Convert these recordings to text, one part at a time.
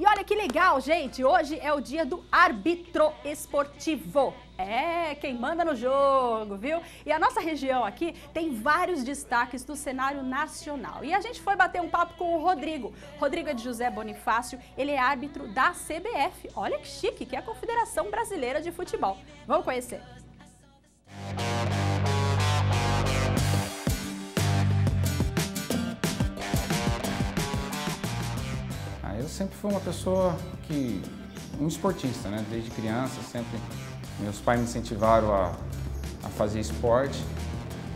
E olha que legal, gente, hoje é o dia do árbitro esportivo. É, quem manda no jogo, viu? E a nossa região aqui tem vários destaques do cenário nacional. E a gente foi bater um papo com o Rodrigo. Rodrigo é de José Bonifácio, ele é árbitro da CBF. Olha que chique, que é a Confederação Brasileira de Futebol. Vamos conhecer. Eu sempre fui uma pessoa que... um esportista, né? Desde criança, sempre... Meus pais me incentivaram a fazer esporte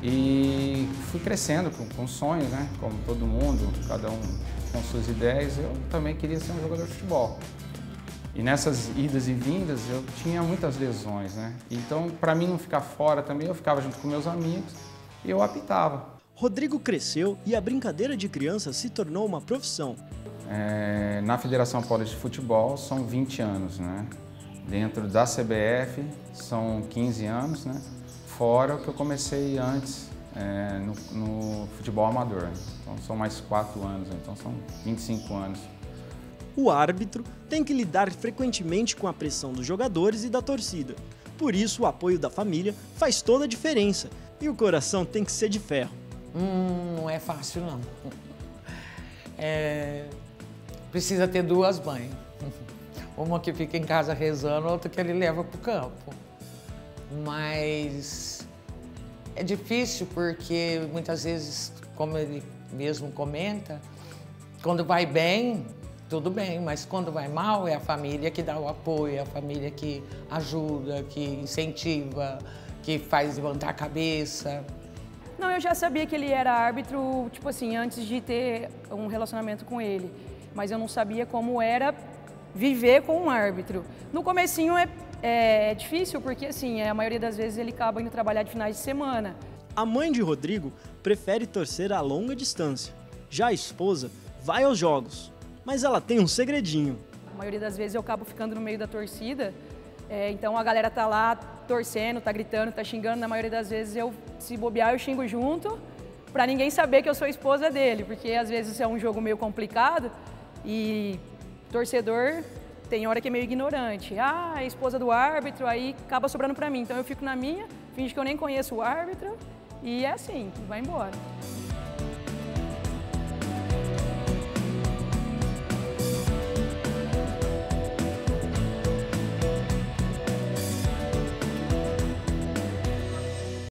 e fui crescendo com sonhos, né? Como todo mundo, cada um com suas ideias. Eu também queria ser um jogador de futebol. E nessas idas e vindas eu tinha muitas lesões, né? Então, para mim não ficar fora também, eu ficava junto com meus amigos e eu apitava. Rodrigo cresceu e a brincadeira de criança se tornou uma profissão. Na Federação Paulista de Futebol são 20 anos, né? Dentro da CBF são 15 anos, né? Fora o que eu comecei antes no futebol amador. Então são mais 4 anos, então são 25 anos. O árbitro tem que lidar frequentemente com a pressão dos jogadores e da torcida. Por isso o apoio da família faz toda a diferença e o coração tem que ser de ferro. Não é fácil não. Precisa ter duas mães. Uma que fica em casa rezando, outra que ele leva para o campo. Mas é difícil porque muitas vezes, como ele mesmo comenta, quando vai bem, tudo bem, mas quando vai mal é a família que dá o apoio, é a família que ajuda, que incentiva, que faz levantar a cabeça. Não, eu já sabia que ele era árbitro, tipo assim, antes de ter um relacionamento com ele, mas eu não sabia como era viver com um árbitro. No comecinho é difícil, porque assim, a maioria das vezes ele acaba indo trabalhar de finais de semana. A mãe de Rodrigo prefere torcer a longa distância. Já a esposa vai aos jogos, mas ela tem um segredinho. A maioria das vezes eu acabo ficando no meio da torcida, então a galera tá lá torcendo, tá gritando, tá xingando. Na maioria das vezes eu, se bobear, eu xingo junto, pra ninguém saber que eu sou esposa dele, porque às vezes é um jogo meio complicado e... torcedor tem hora que é meio ignorante. Ah, a esposa do árbitro, aí acaba sobrando pra mim. Então eu fico na minha, finge que eu nem conheço o árbitro e é assim, vai embora.